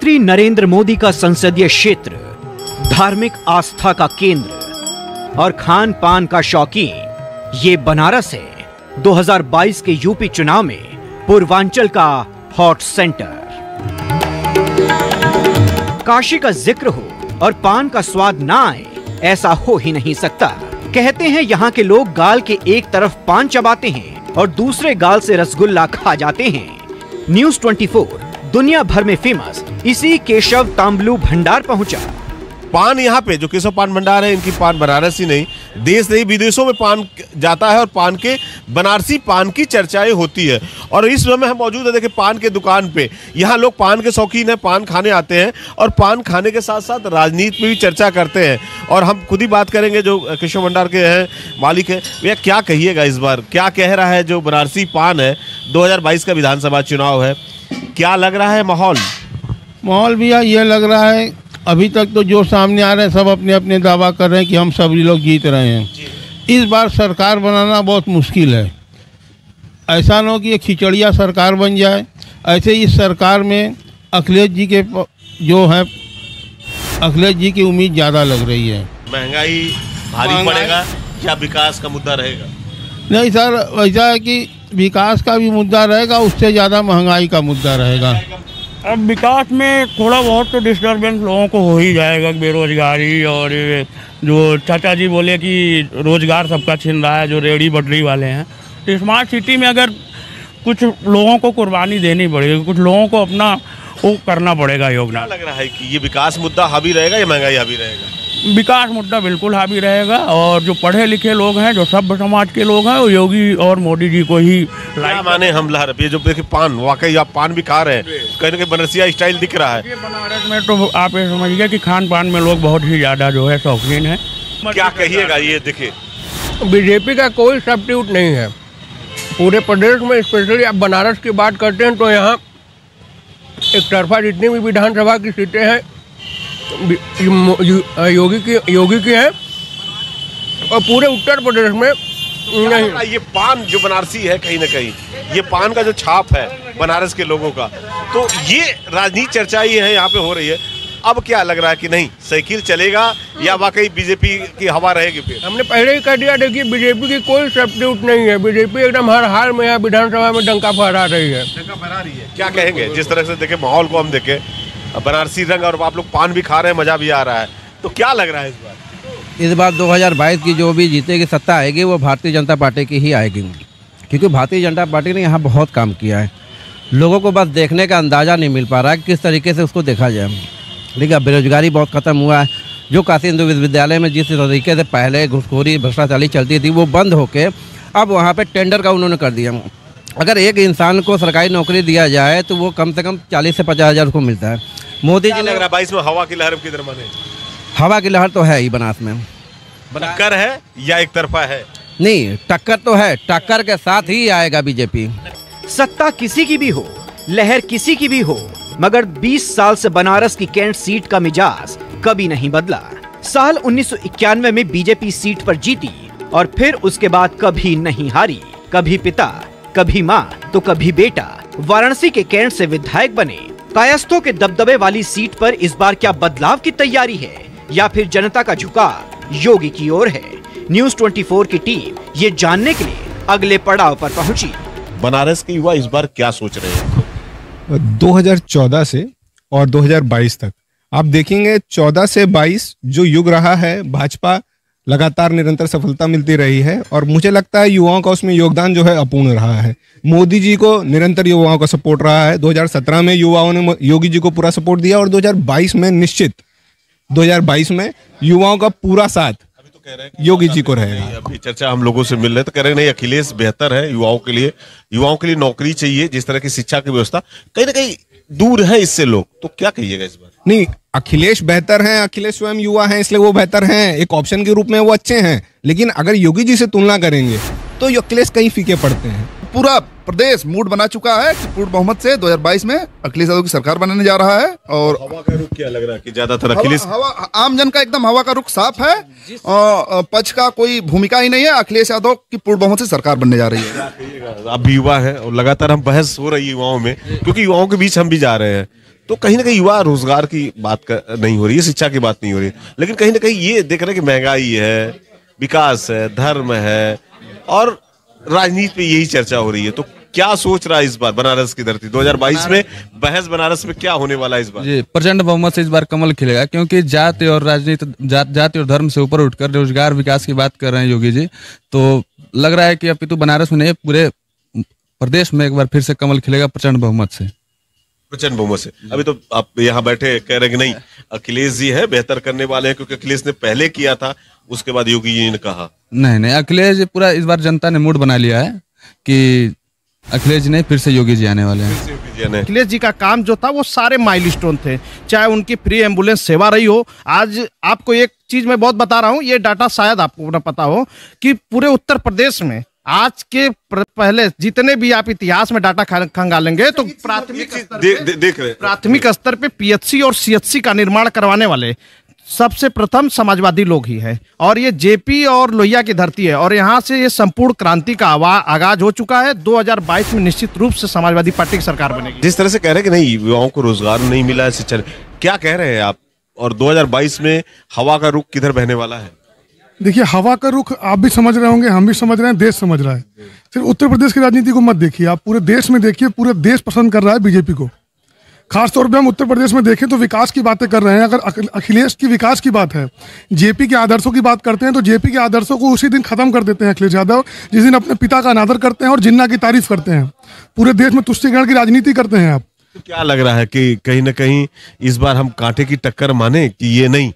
प्रधानमंत्री नरेंद्र मोदी का संसदीय क्षेत्र धार्मिक आस्था का केंद्र और खान पान का शौकीन, ये बनारस है 2022 के यूपी चुनाव में पूर्वांचल का हॉट सेंटर। काशी का जिक्र हो और पान का स्वाद ना आए, ऐसा हो ही नहीं सकता। कहते हैं यहाँ के लोग गाल के एक तरफ पान चबाते हैं और दूसरे गाल से रसगुल्ला खा जाते हैं। न्यूज 24 दुनिया भर में फेमस इसी केशव तांबलू भंडार पहुँचा। पान यहाँ पे जो केशव पान भंडार है, इनकी पान बनारस ही नहीं, देश नहीं विदेशों में पान जाता है और पान के बनारसी पान की चर्चाएं होती है। और इस समय हम मौजूद है देखिए पान के दुकान पे। यहाँ लोग पान के शौकीन हैं, पान खाने आते हैं और पान खाने के साथ साथ राजनीति में भी चर्चा करते हैं। और हम खुद ही बात करेंगे जो केशव भंडार के हैं, मालिक है। भैया क्या कहिएगा, इस बार क्या कह रहा है जो बनारसी पान है? 2022 का विधानसभा चुनाव है, क्या लग रहा है माहौल? भैया ये लग रहा है अभी तक तो जो सामने आ रहे हैं सब अपने अपने दावा कर रहे हैं कि हम सभी लोग जीत रहे हैं। इस बार सरकार बनाना बहुत मुश्किल है। ऐसा न हो कि ये खिचड़िया सरकार बन जाए। ऐसे इस सरकार में अखिलेश जी के जो है, अखिलेश जी की उम्मीद ज़्यादा लग रही है। महंगाई भारी पड़ेगा या विकास का मुद्दा रहेगा? नहीं सर, वैसा है कि विकास का भी मुद्दा रहेगा, उससे ज़्यादा महंगाई का मुद्दा रहेगा। अब विकास में थोड़ा बहुत तो डिस्टर्बेंस लोगों को हो ही जाएगा, बेरोजगारी। और जो चाचा जी बोले कि रोजगार सबका छीन रहा है जो रेहड़ी बटरी वाले हैं, तो स्मार्ट सिटी में अगर कुछ लोगों को कुर्बानी देनी पड़ेगी, कुछ लोगों को अपना वो करना पड़ेगा योगदान। लग रहा है कि ये विकास मुद्दा हावी रहेगा या महंगाई हावी रहेगा? विकास मुद्दा बिल्कुल हावी रहेगा। और जो पढ़े लिखे लोग हैं, जो सभ्य समाज के लोग हैं, वो योगी और मोदी जी को ही माने हम लहर। ये जो देखिए पान, वाकई आप पान भी खा रहे हैं, कहीं ना कहीं बनारसिया स्टाइल दिख रहा है। बनारस में तो आप ये समझिए कि खान पान में लोग बहुत ही ज़्यादा जो है शौकीन है। क्या कहिएगा, ये देखिए बीजेपी का कोई सब्स्टिट्यूट नहीं है पूरे प्रदेश में। स्पेशली आप बनारस की बात करते हैं तो यहाँ एक तरफा जितनी भी विधानसभा की सीटें हैं योगी की हैं और पूरे उत्तर प्रदेश में नहीं। ये पान जो बनारसी है, कहीं ना कहीं ये पान का जो छाप है बनारस के लोगों का, तो ये राजनीतिक चर्चा ही है यहाँ पे हो रही है। अब क्या लग रहा है कि नहीं साइकिल चलेगा या वाकई बीजेपी की हवा रहेगी? फिर हमने पहले ही कह दिया, देखिए बीजेपी की कोई सब्स्टिट्यूट नहीं है। बीजेपी एकदम हर हाल में यहाँ विधानसभा में डंका फहरा रही है, क्या कहेंगे? जिस तरह से देखे माहौल को हम देखे, बनारसी रंग और आप लोग पान भी खा रहे हैं, मजा भी आ रहा है, तो क्या लग रहा है इस बार 2022 की जो भी जीतेगी सत्ता आएगी वो भारतीय जनता पार्टी की ही आएगी, क्योंकि भारतीय जनता पार्टी ने यहाँ बहुत काम किया है। लोगों को बस देखने का अंदाज़ा नहीं मिल पा रहा है किस तरीके से उसको देखा जाए। ठीक है, बेरोजगारी बहुत खत्म हुआ है। जो काशी हिंदू विश्वविद्यालय में जिस तरीके से पहले घुसखोरी भ्रष्टाचारी चलती थी वो बंद होकर अब वहाँ पे टेंडर का उन्होंने कर दिया। अगर एक इंसान को सरकारी नौकरी दिया जाए तो वो कम से कम 40 से 50 हज़ार उसको मिलता है। मोदी जी ने 22 में हवा की लहर की दर माने, हवा की लहर तो है ही बनारस में। टक्कर है या एक तरफा है? नहीं, टक्कर तो है, टक्कर के साथ ही आएगा बीजेपी। सत्ता किसी की भी हो, लहर किसी की भी हो, मगर 20 साल से बनारस की कैंट सीट का मिजाज कभी नहीं बदला। साल 1991 में बीजेपी सीट पर जीती और फिर उसके बाद कभी नहीं हारी। कभी पिता, कभी माँ, तो कभी बेटा वाराणसी के कैंट से विधायक बने। कायस्थों के दबदबे वाली सीट पर इस बार क्या बदलाव की तैयारी है या फिर जनता का झुकाव योगी की ओर है? न्यूज 24 की टीम ये जानने के लिए अगले पड़ाव पर पहुँची। बनारस के युवा इस बार क्या सोच रहे हैं? 2014 से और 2022 तक आप देखेंगे, 14 से 22 जो युग रहा है भाजपा लगातार निरंतर सफलता मिलती रही है और मुझे लगता है युवाओं का उसमें योगदान जो है अपूर्ण रहा है। मोदी जी को निरंतर युवाओं का सपोर्ट रहा है। 2017 में युवाओं ने योगी जी को पूरा सपोर्ट दिया और 2022 में निश्चित 2022 में युवाओं का पूरा साथ योगी जी को रहेगा। अभी चर्चा हम लोगों से मिल रहे तो कह रहे नहीं अखिलेश बेहतर है युवाओं के लिए, युवाओं के लिए नौकरी चाहिए, जिस तरह की शिक्षा की व्यवस्था कहीं ना कहीं दूर है इससे लोग, तो क्या कहिएगा इस बार? नहीं, अखिलेश बेहतर हैं, अखिलेश स्वयं युवा हैं इसलिए वो बेहतर हैं, एक ऑप्शन के रूप में वो अच्छे हैं। लेकिन अगर योगी जी से तुलना करेंगे तो ये अखिलेश कहीं फीके पड़ते हैं। पूरा प्रदेश मूड बना चुका है कि पूर्ण बहुमत से 2022 में अखिलेश यादव की सरकार बनने जा रहा है। और हवा का रुख क्या लग रहा है कि ज्यादातर अखिलेश आम जन का एकदम हवा का रुख साफ है और पक्ष का कोई भूमिका ही नहीं है। अखिलेश यादव की पूर्ण बहुमत से सरकार बनने जा रही है। अब भी युवा है और लगातार हम बहस हो रही है युवाओं में, क्योंकि युवाओं के बीच हम भी जा रहे हैं, तो कहीं ना कहीं युवा रोजगार की बात नहीं हो रही है, शिक्षा की बात नहीं हो रही, लेकिन कहीं ना कहीं ये देख रहे हैं कि महंगाई है, विकास है, धर्म है और राजनीति पे यही चर्चा हो रही है। तो क्या सोच रहा है इस बार बनारस की धरती 2022 में बहस बनारस में क्या होने वाला है इस बार? जी, प्रचंड बहुमत से इस बार कमल खिलेगा, क्योंकि जाति और राजनीति जाति और धर्म से ऊपर उठकर रोजगार विकास की बात कर रहे हैं योगी जी। तो लग रहा है कि अभी तो बनारस में नहीं पूरे प्रदेश में एक बार फिर से कमल खिलेगा प्रचंड बहुमत से। प्रचंड बहुमत से। अभी तो आप यहाँ बैठे कह रहे कि नहीं अखिलेश जी है बेहतर करने वाले हैं, क्योंकि अखिलेश ने पहले किया था, उसके बाद योगी जी ने कहा नहीं अखिलेश जी पूरा इस बार जनता ने मूड बना लिया है कि अखिलेश जी नहीं फिर से योगी जी आने वाले हैं। अखिलेश जी का काम जो था वो सारे माइलस्टोन थे, चाहे उनकी फ्री एम्बुलेंस सेवा रही हो। आज आपको एक चीज मैं बहुत बता रहा हूँ, ये डाटा शायद आपको ना पता हो कि पूरे उत्तर प्रदेश में आज के पहले जितने भी आप इतिहास में डाटा खंगालेंगे तो प्राथमिक स्तर पे पीएचसी और सीएचसी का निर्माण करवाने वाले सबसे प्रथम समाजवादी लोग ही हैं, और ये जेपी और लोहिया की धरती है और यहाँ से ये संपूर्ण क्रांति का आगाज हो चुका है। 2022 में निश्चित रूप से समाजवादी पार्टी की सरकार बनेगी। जिस तरह से कह रहे हैं कि नहीं युवाओं को रोजगार नहीं मिला है, शिक्षा, क्या कह रहे हैं आप? और 2022 में हवा का रुख किधर बहने वाला है? देखिए, हवा का रुख आप भी समझ रहे होंगे, हम भी समझ रहे हैं, देश समझ रहा है। सिर्फ उत्तर प्रदेश की राजनीति को मत देखिए, आप पूरे देश में देखिए। पूरे देश पसंद कर रहा है बीजेपी को। खासतौर पे हम उत्तर प्रदेश में देखें तो विकास की बातें कर रहे हैं। अगर अखिलेश की विकास की बात है, जेपी के आदर्शों की बात करते हैं, तो जेपी के आदर्शों को उसी दिन खत्म कर देते हैं अखिलेश यादव, जिस दिन अपने पिता का अनादर करते हैं और जिन्ना की तारीफ करते हैं। पूरे देश में तुष्टिकरण की राजनीति करते हैं। आप तो क्या लग रहा है कि कहीं ना कहीं इस बार हम कांटे की टक्कर माने कि ये नहीं,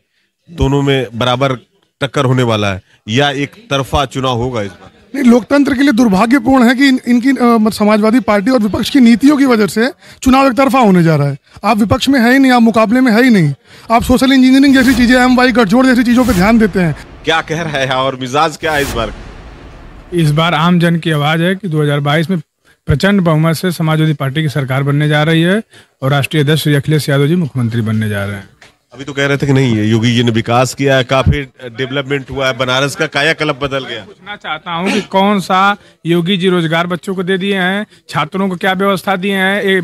दोनों में बराबर टक्कर होने वाला है या एक तरफा चुनाव होगा इस बार? नहीं, लोकतंत्र के लिए दुर्भाग्यपूर्ण है कि इनकी समाजवादी पार्टी और विपक्ष की नीतियों की वजह से चुनाव एक तरफा होने जा रहा है। आप विपक्ष में है ही नहीं, आप मुकाबले में है ही नहीं, आप सोशल इंजीनियरिंग जैसी चीजें, एमवाई गठजोड़ जैसी चीजों पर ध्यान देते हैं। क्या कह रहा है और मिजाज क्या है इस बार? इस बार आम जन की आवाज है कि 2022 में प्रचंड बहुमत से समाजवादी पार्टी की सरकार बनने जा रही है और राष्ट्रीय अध्यक्ष श्री अखिलेश यादव जी मुख्यमंत्री बनने जा रहे हैं। अभी तो कह रहे थे कि नहीं योगी जी ने विकास किया है, काफी डेवलपमेंट हुआ है, बनारस का कायाकल्प बदल गया। पूछना चाहता हूं कि कौन सा योगी जी रोजगार बच्चों को दे दिए हैं, छात्रों को क्या व्यवस्था दिए हैं?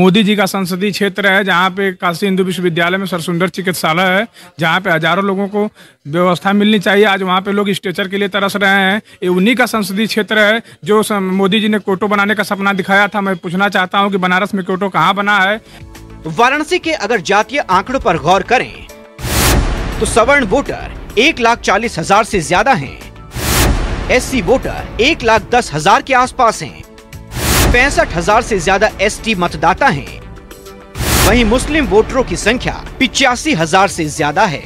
मोदी जी का संसदीय क्षेत्र है जहां पे काशी हिंदू विश्वविद्यालय में सरसुंदर चिकित्सालय है, जहाँ पे हजारों लोगों को व्यवस्था मिलनी चाहिए। आज वहाँ पे लोग स्ट्रेचर के लिए तरस रहे हैं। ये उन्हीं का संसदीय क्षेत्र है जो मोदी जी ने कोटो बनाने का सपना दिखाया था। मैं पूछना चाहता हूँ कि बनारस में कोटो कहाँ बना है? वाराणसी के अगर जातीय आंकड़ों पर गौर करें तो सवर्ण वोटर 1,40,000 से ज्यादा हैं, एससी वोटर 1,10,000 के आसपास हैं, 65,000 से ज्यादा एसटी मतदाता हैं, वहीं मुस्लिम वोटरों की संख्या 85,000 से ज्यादा है।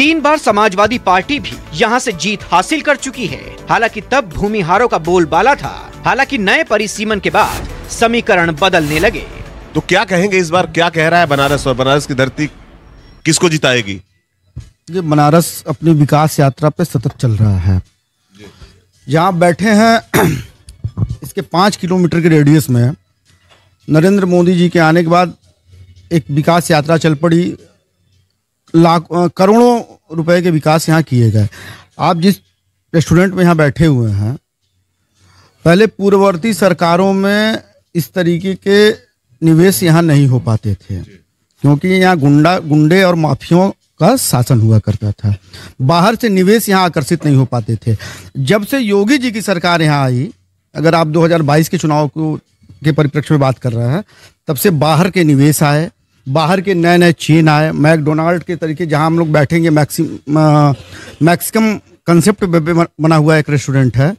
3 बार समाजवादी पार्टी भी यहां से जीत हासिल कर चुकी है, हालांकि तब भूमिहारों का बोलबाला था। हालांकि नए परिसीमन के बाद समीकरण बदलने लगे। तो क्या कहेंगे इस बार, क्या कह रहा है बनारस और बनारस की धरती किसको जिताएगी? ये बनारस अपनी विकास यात्रा पे सतत चल रहा है। यहाँ बैठे हैं इसके 5 किलोमीटर के रेडियस में नरेंद्र मोदी जी के आने के बाद एक विकास यात्रा चल पड़ी। करोड़ों रुपए के विकास यहाँ किए गए। आप जिस रेस्टोरेंट में यहाँ बैठे हुए हैं, पहले पूर्ववर्ती सरकारों में इस तरीके के निवेश यहाँ नहीं हो पाते थे, क्योंकि यहाँ गुंडे और माफियों का शासन हुआ करता था। बाहर से निवेश यहाँ आकर्षित नहीं हो पाते थे। जब से योगी जी की सरकार यहाँ आई, अगर आप 2022 के चुनाव के परिप्रेक्ष्य में बात कर रहे हैं, तब से बाहर के निवेश आए, बाहर के नए नए चेन आए, मैकडोनाल्ड के तरीके। जहाँ हम लोग बैठेंगे मैक्सिकम कंसेप्ट बना हुआ एक रेस्टोरेंट है,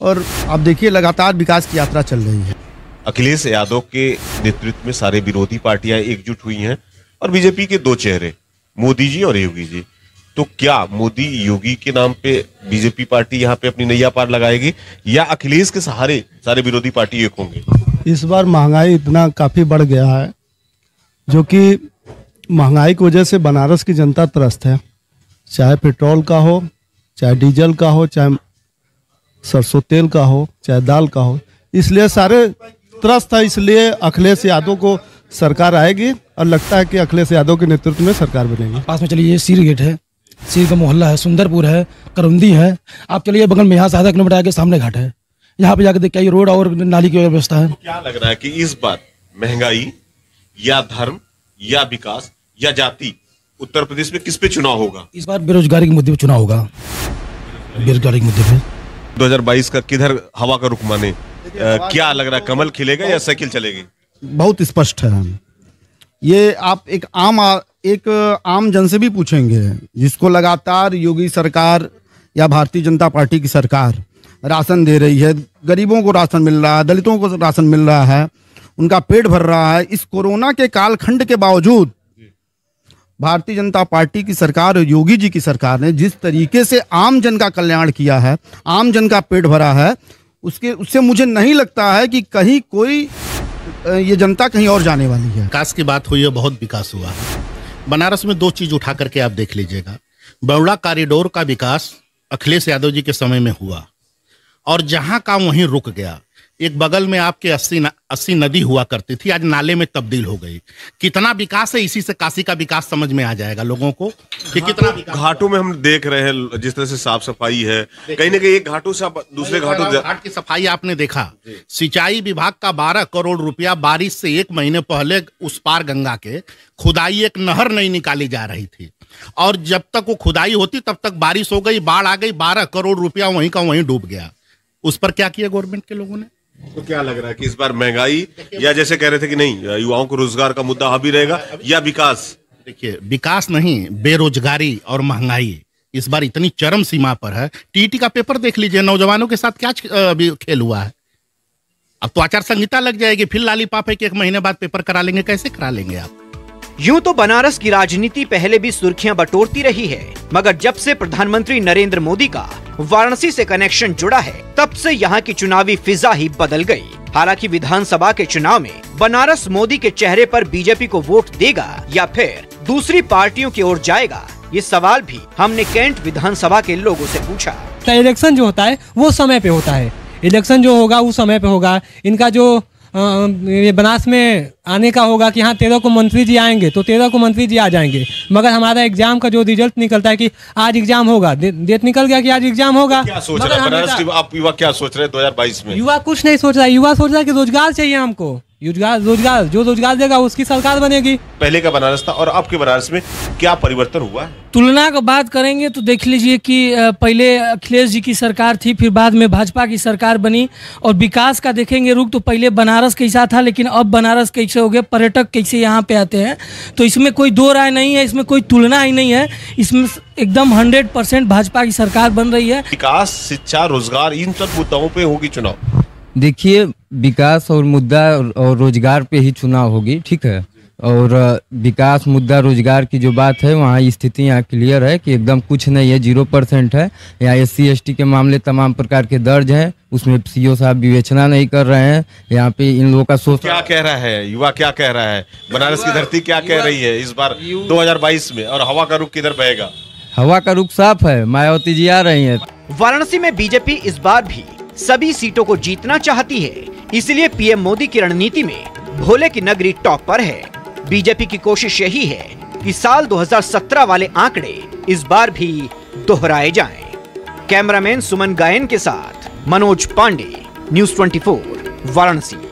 और आप देखिए लगातार विकास की यात्रा चल रही है। अखिलेश यादव के नेतृत्व में सारे विरोधी पार्टियां एकजुट हुई हैं और बीजेपी के 2 चेहरे मोदी जी और योगी जी। तो क्या मोदी योगी के नाम पे बीजेपी पार्टी यहाँ पे अपनी नैया पार लगाएगी या अखिलेश के सहारे सारे विरोधी पार्टी एक होंगे? इस बार महंगाई इतना काफी बढ़ गया है, जो कि महंगाई की वजह से बनारस की जनता त्रस्त है। चाहे पेट्रोल का हो, चाहे डीजल का हो, चाहे सरसों तेल का हो चाहे दाल का हो, इसलिए सारे त्रस्त है। इसलिए अखिलेश यादव को सरकार आएगी और लगता है कि अखिलेश यादव के नेतृत्व में सरकार बनेगी। पास में चलिए, ये सीर गेट है, सीर का मोहल्ला है, सुंदरपुर है, करौंदी है। आप चलिए बगल में यहाँ से आधा किलोमीटर आगे सामने घाट है, यहाँ पे जाकर देखिए रोड और नाली की व्यवस्था है। क्या लग रहा है कि इस बार महंगाई या धर्म या विकास या जाति, उत्तर प्रदेश में किस पे चुनाव होगा? इस बार बेरोजगारी के मुद्दे पे चुनाव होगा, बेरोजगारी के मुद्दे पे। 2022 का किधर हवा का रुख माने, क्या लग रहा है, कमल खिलेगा या साइकिल चलेगी? बहुत स्पष्ट है ये। आप एक आम जन से भी पूछेंगे जिसको लगातार योगी सरकार या भारतीय जनता पार्टी की सरकार राशन दे रही है, गरीबों को राशन मिल रहा है, दलितों को राशन मिल रहा है, उनका पेट भर रहा है। इस कोरोना के कालखंड के बावजूद भारतीय जनता पार्टी की सरकार और योगी जी की सरकार ने जिस तरीके से आम जन का कल्याण किया है, आम जन का पेट भरा है, उससे मुझे नहीं लगता है कि कहीं कोई ये जनता कहीं और जाने वाली है। विकास की बात हुई है, बहुत विकास हुआ है। बनारस में दो चीज़ उठा करके आप देख लीजिएगा, बड़ौदा कॉरिडोर का विकास अखिलेश यादव जी के समय में हुआ और जहाँ काम वहीं रुक गया। एक बगल में आपके 80 नदी हुआ करती थी, आज नाले में तब्दील हो गई। कितना विकास है, इसी से काशी का विकास समझ में आ जाएगा लोगों को कि कितना। घाटों में हम देख रहे हैं जिस तरह से साफ सफाई है, कहीं ना कहीं एक घाटों से दूसरे घाटों, घाट की सफाई आपने देखा। सिंचाई विभाग का 12 करोड़ रुपया बारिश से एक महीने पहले उस पार गंगा के खुदाई, एक नहर नहीं निकाली जा रही थी और जब तक वो खुदाई होती तब तक बारिश हो गई, बाढ़ आ गई, 12 करोड़ रुपया वहीं का वहीं डूब गया। उस पर क्या किया गवर्नमेंट के लोगों ने? तो क्या लग रहा है कि इस बार महंगाई या जैसे कह रहे थे कि नहीं युवाओं को रोजगार का मुद्दा हावी रहेगा या विकास? देखिए, विकास नहीं, बेरोजगारी और महंगाई इस बार इतनी चरम सीमा पर है। टीईटी का पेपर देख लीजिए, नौजवानों के साथ क्या अभी खेल हुआ है। अब तो आचार संहिता लग जाएगी, फिर लालीपाप है कि एक महीने बाद पेपर करा लेंगे। कैसे करा लेंगे आप? यूं तो बनारस की राजनीति पहले भी सुर्खियां बटोरती रही है, मगर जब से प्रधानमंत्री नरेंद्र मोदी का वाराणसी से कनेक्शन जुड़ा है तब से यहां की चुनावी फिजा ही बदल गई। हालांकि विधानसभा के चुनाव में बनारस मोदी के चेहरे पर बीजेपी को वोट देगा या फिर दूसरी पार्टियों की ओर जाएगा, ये सवाल भी हमने कैंट विधानसभा के लोगों से पूछा। इलेक्शन जो होता है वो समय पे होता है, इलेक्शन जो होगा वो समय पे होगा। इनका जो ये बनारस में आने का होगा कि हाँ 13 को मंत्री जी आएंगे तो 13 को मंत्री जी आ जाएंगे, मगर हमारा एग्जाम का जो रिजल्ट निकलता है कि आज एग्जाम होगा, डेट निकल गया कि आज एग्जाम होगा। क्या सोच रहे आप युवा, क्या सोच रहे हैं 2022 में? युवा कुछ नहीं सोच रहा है, युवा सोच रहा है कि रोजगार चाहिए हमको, रोजगार, जो रोजगार देगा उसकी सरकार बनेगी। पहले का बनारस था और अब के बनारस में क्या परिवर्तन हुआ? तुलना की बात करेंगे तो देख लीजिए कि पहले अखिलेश जी की सरकार थी, फिर बाद में भाजपा की सरकार बनी। और विकास का देखेंगे रुख तो पहले बनारस कैसा था लेकिन अब बनारस कैसे हो गया, पर्यटक कैसे यहाँ पे आते हैं, तो इसमें कोई दो राय नहीं है, इसमें कोई तुलना ही नहीं है। इसमें एकदम 100% भाजपा की सरकार बन रही है। विकास, शिक्षा, रोजगार, इन सब मुद्दों पर होगी चुनाव। देखिए, विकास और मुद्दा और रोजगार पे ही चुनाव होगी, ठीक है। और विकास, मुद्दा, रोजगार की जो बात है वहाँ स्थिति यहाँ क्लियर है कि एकदम कुछ नहीं है, 0% है। यहाँ SC ST के मामले तमाम प्रकार के दर्ज हैं, उसमें CO साहब विवेचना नहीं कर रहे हैं। यहाँ पे इन लोगों का सोच क्या कह रहा है, युवा क्या कह रहा है, बनारस की धरती क्या कह रही है इस बार 2022 में, और हवा का रुख किधर बहेगा? हवा का रुख साफ है, मायावती जी आ रही है। वाराणसी में बीजेपी इस बार भी सभी सीटों को जीतना चाहती है, इसलिए पीएम मोदी की रणनीति में भोले की नगरी टॉप पर है। बीजेपी की कोशिश यही है कि साल 2017 वाले आंकड़े इस बार भी दोहराए जाएं। कैमरामैन सुमन गायन के साथ मनोज पांडे, न्यूज 24 वाराणसी।